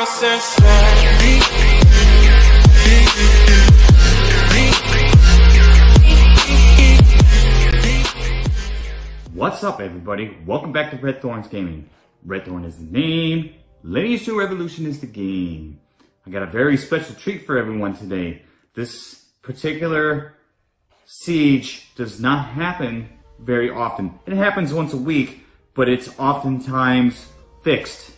What's up, everybody? Welcome back to Red Thorns Gaming. Red Thorn is the name, Lineage 2: Revolution is the game. I got a very special treat for everyone today. This particular siege does not happen very often. It happens once a week, but it's oftentimes fixed,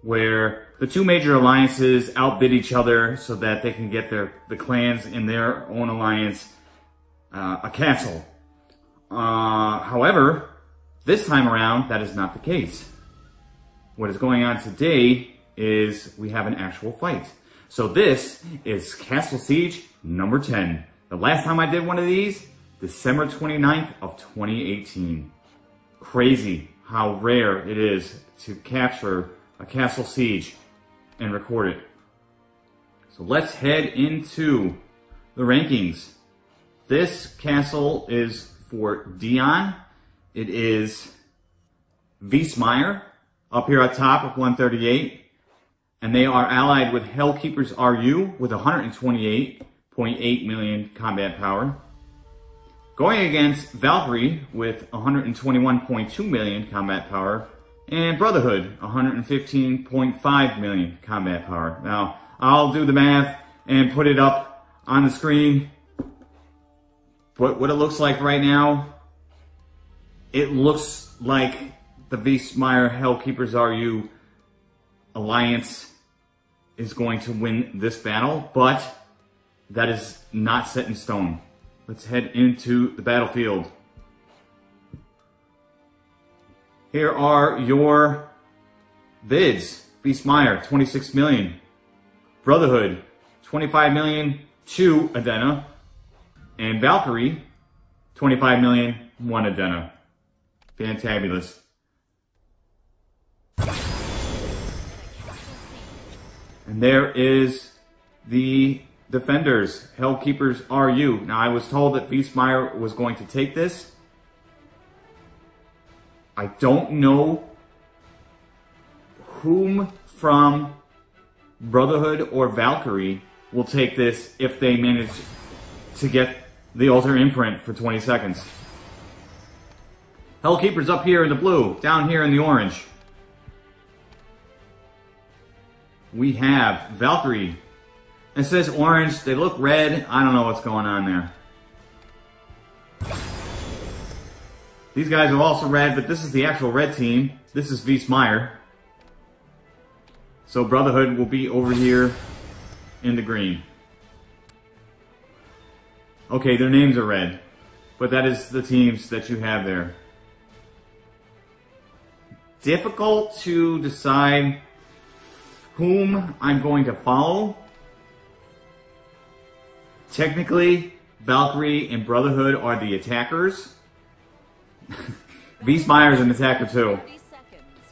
where the two major alliances outbid each other so that they can get the clans in their own alliance a castle. However, this time around, that is not the case. What is going on today is we have an actual fight. So this is Castle Siege number 10. The last time I did one of these, December 29th of 2018. Crazy how rare it is to capture a Castle Siege and record it. So let's head into the rankings. This castle is for Dion. It is VisMaior up here at top with 138. And they are allied with Hellkeepers RU with 128.8 million combat power. Going against Valkyrie with 121.2 million combat power. And Brotherhood, 115.5 million combat power. Now, I'll do the math and put it up on the screen. But what it looks like right now, it looks like the VisMaior Hellkeepers RU alliance is going to win this battle, but that is not set in stone. Let's head into the battlefield. Here are your bids. VisMaior, 26 million. Brotherhood, 25 million to Adena. And Valkyrie, 25 million, 1 Adena. Fantabulous. And there is the defenders, Hellkeepers RU. Now, I was told that VisMaior was going to take this. I don't know whom from Brotherhood or Valkyrie will take this if they manage to get the altar imprint for 20 seconds. Hellkeepers up here in the blue, down here in the orange. We have Valkyrie. It says orange, they look red. I don't know what's going on there. These guys are also red, but this is the actual red team. This is VisMaior. So Brotherhood will be over here in the green. Okay, their names are red, but that is the teams that you have there. Difficult to decide whom I'm going to follow. Technically, Valkyrie and Brotherhood are the attackers. VisMaior is an attacker too.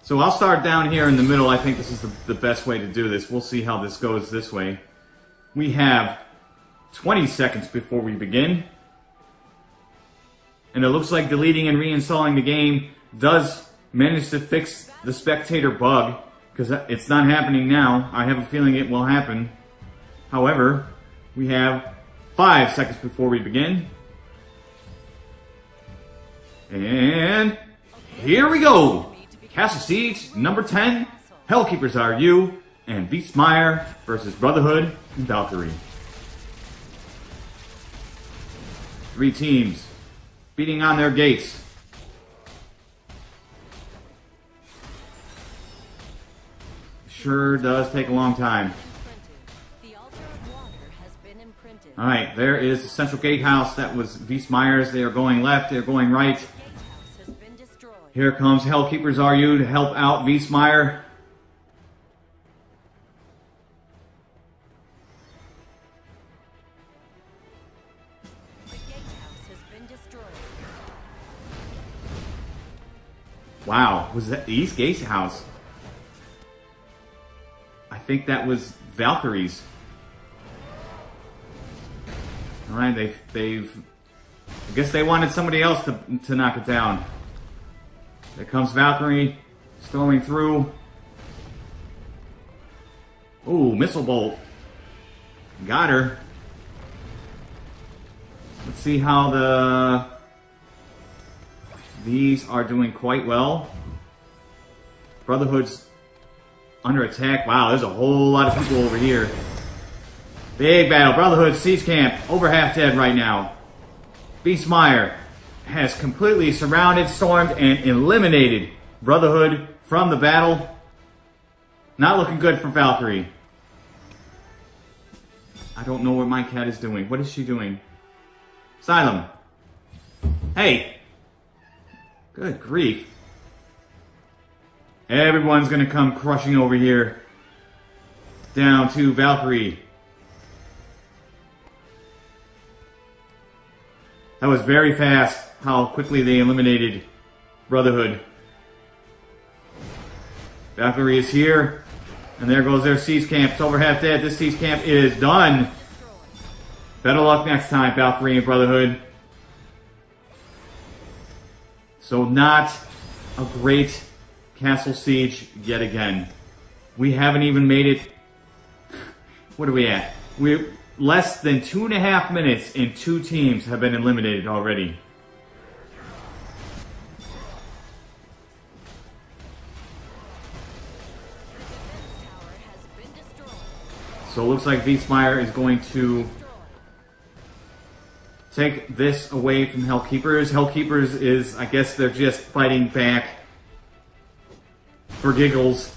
So I'll start down here in the middle. I think this is the best way to do this. We'll see how this goes this way. We have 20 seconds before we begin. And it looks like deleting and reinstalling the game does manage to fix the spectator bug, because it's not happening now. I have a feeling it will happen. However, we have 5 seconds before we begin. And here we go! Castle Siege number 10, Hellkeepers RU, and VisMaior versus Brotherhood and Valkyrie. 3 teams beating on their gates. Sure does take a long time. Alright, there is the central gatehouse. That was VisMaior's. They are going left, they are going right. Here comes Hellkeepers RU to help out VisMaior. The gatehouse has been destroyed. Wow, was that the East Gatehouse? I think that was Valkyrie's. Alright, I guess they wanted somebody else to knock it down. There comes Valkyrie, storming through. Ooh, missile bolt. Got her. Let's see how these are doing quite well. Brotherhood's under attack. Wow, there's a whole lot of people over here. Big battle. Brotherhood siege camp over half dead right now. VisMaior has completely surrounded, stormed, and eliminated Brotherhood from the battle. Not looking good for Valkyrie. I don't know what my cat is doing. What is she doing? Sylum. Hey. Good grief. Everyone's gonna come crushing over here. Down to Valkyrie. That was very fast how quickly they eliminated Brotherhood. Valkyrie is here. And there goes their siege camp. It's over half dead. This siege camp is done. Better luck next time, Valkyrie and Brotherhood. So not a great Castle Siege yet again. We haven't even made it... What are we at? We're less than 2.5 minutes and two teams have been eliminated already. So it looks like VisMaior is going to take this away from Hellkeepers. Hellkeepers is, I guess they're just fighting back for giggles.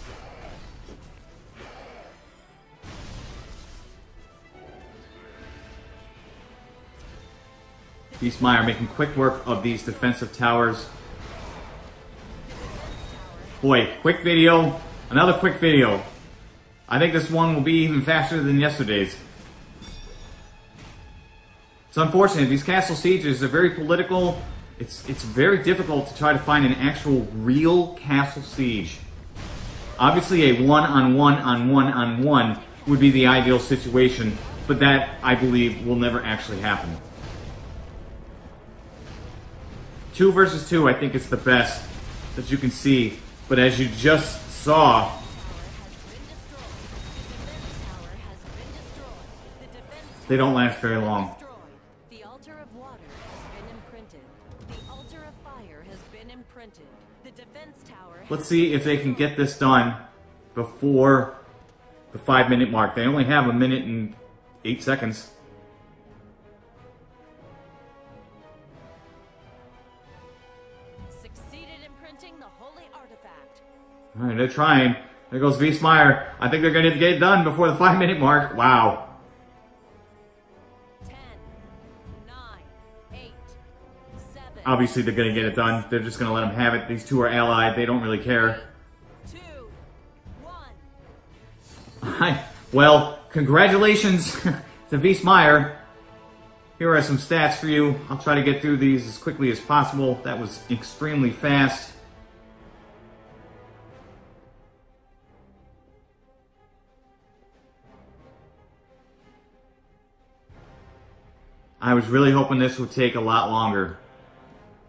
VisMaior making quick work of these defensive towers. Boy, quick video. Another quick video. I think this one will be even faster than yesterday's. It's unfortunate. These castle sieges are very political. It's very difficult to try to find an actual real castle siege. Obviously a one-on-one would be the ideal situation, but that, I believe, will never actually happen. 2 versus 2, I think it's the best that you can see, but as you just saw, they don't last very long. The altar of water has been imprinted. The altar of fire has been imprinted. The defense tower. Let's see if they can get this done before the 5-minute mark. They only have 1 minute and 8 seconds. Succeeded in printing the holy artifact. All right, they're trying. There goes VisMaior. I think they're going to get it done before the 5-minute mark. Wow. Obviously, they're going to get it done. They're just going to let them have it. These two are allied. They don't really care. 3, 2, 1. Well, congratulations to VisMaior. Here are some stats for you. I'll try to get through these as quickly as possible. That was extremely fast. I was really hoping this would take a lot longer.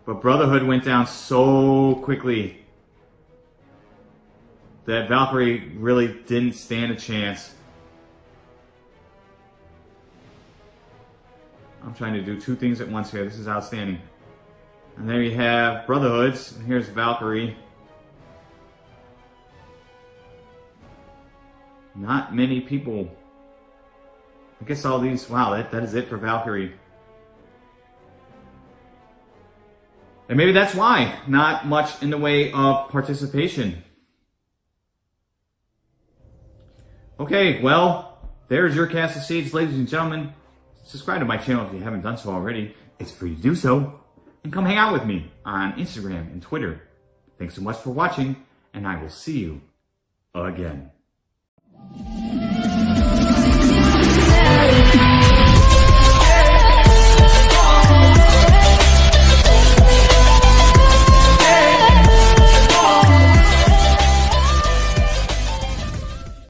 But Brotherhood went down so quickly that Valkyrie really didn't stand a chance. I'm trying to do two things at once here. This is outstanding. And there you have Brotherhoods. And here's Valkyrie. Not many people. I guess all these... Wow, that is it for Valkyrie. And maybe that's why, not much in the way of participation. Okay, well, there's your Castle Siege, ladies and gentlemen. Subscribe to my channel if you haven't done so already. It's free to do so. And come hang out with me on Instagram and Twitter. Thanks so much for watching, and I will see you again.